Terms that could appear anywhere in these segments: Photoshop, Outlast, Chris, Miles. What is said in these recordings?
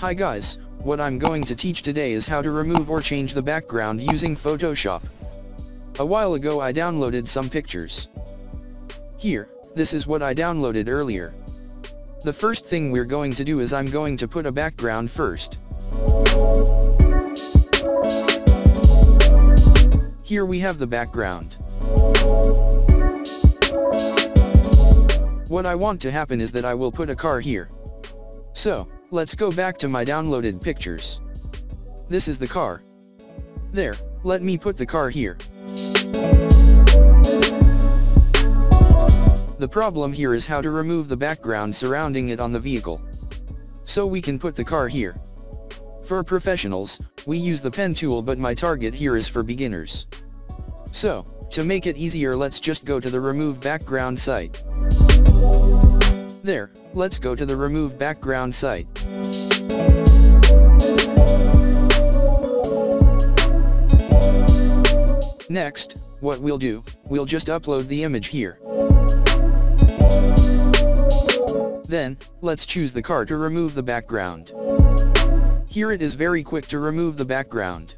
Hi guys, what I'm going to teach today is how to remove or change the background using Photoshop. A while ago I downloaded some pictures. Here, this is what I downloaded earlier. The first thing we're going to do is I'm going to put a background first. Here we have the background. What I want to happen is that I will put a car here. So, let's go back to my downloaded pictures. This is the car. There, let me put the car here. The problem here is how to remove the background surrounding it on the vehicle. So we can put the car here. For professionals, we use the pen tool, but my target here is for beginners. So, to make it easier, let's just go to the remove background site. There, let's go to the remove background site. Next, what we'll do, we'll just upload the image here. Then, let's choose the car to remove the background. Here it is very quick to remove the background.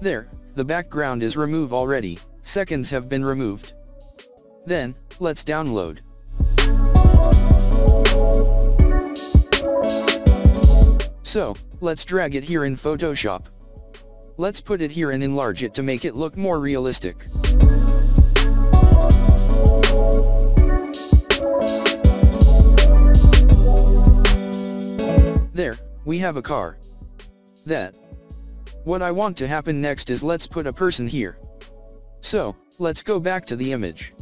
There, the background is removed already, seconds have been removed. Then, let's download. So, let's drag it here in Photoshop. Let's put it here and enlarge it to make it look more realistic. There, we have a car. That. What I want to happen next is let's put a person here. So, let's go back to the image.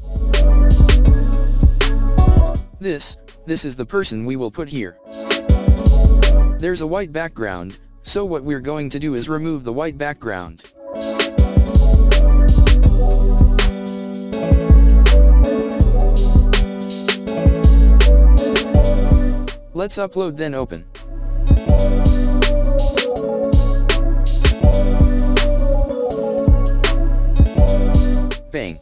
This is the person we will put here. There's a white background, so what we're going to do is remove the white background. Let's upload then open. Bang.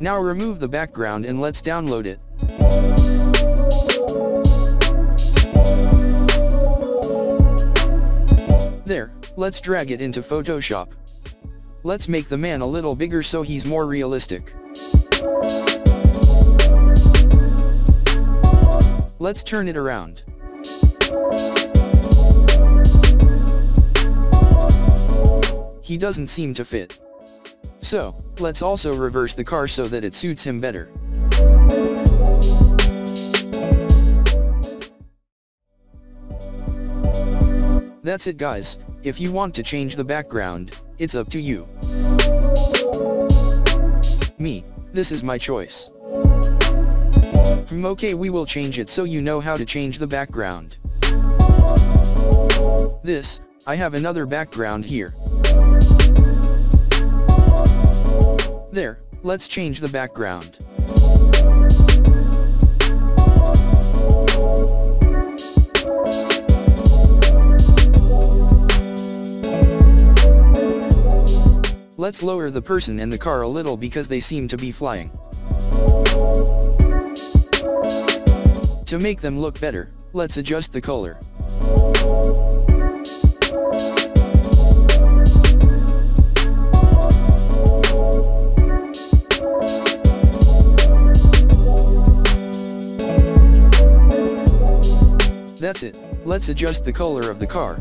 Now remove the background and let's download it. There, let's drag it into Photoshop. Let's make the man a little bigger so he's more realistic. Let's turn it around. He doesn't seem to fit. So, let's also reverse the car so that it suits him better. That's it guys, if you want to change the background, it's up to you. Me, this is my choice. Okay, we will change it so you know how to change the background. This, I have another background here. There, let's change the background. Let's lower the person and the car a little because they seem to be flying. To make them look better, let's adjust the color. That's it, let's adjust the color of the car.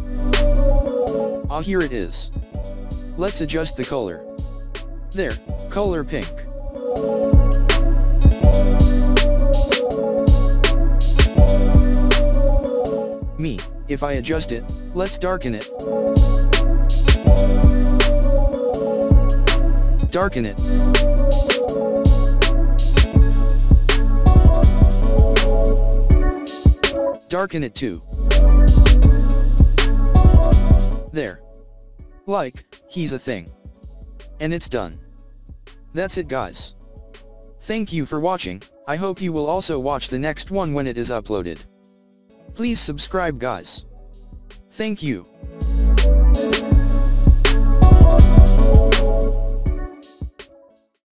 Ah, here it is. Let's adjust the color. There, color pink. Me, if I adjust it, let's darken it. Darken it. Darken it too. There. Like, he's a thing. And it's done. That's it guys. Thank you for watching. I hope you will also watch the next one when it is uploaded. Please subscribe guys. Thank you.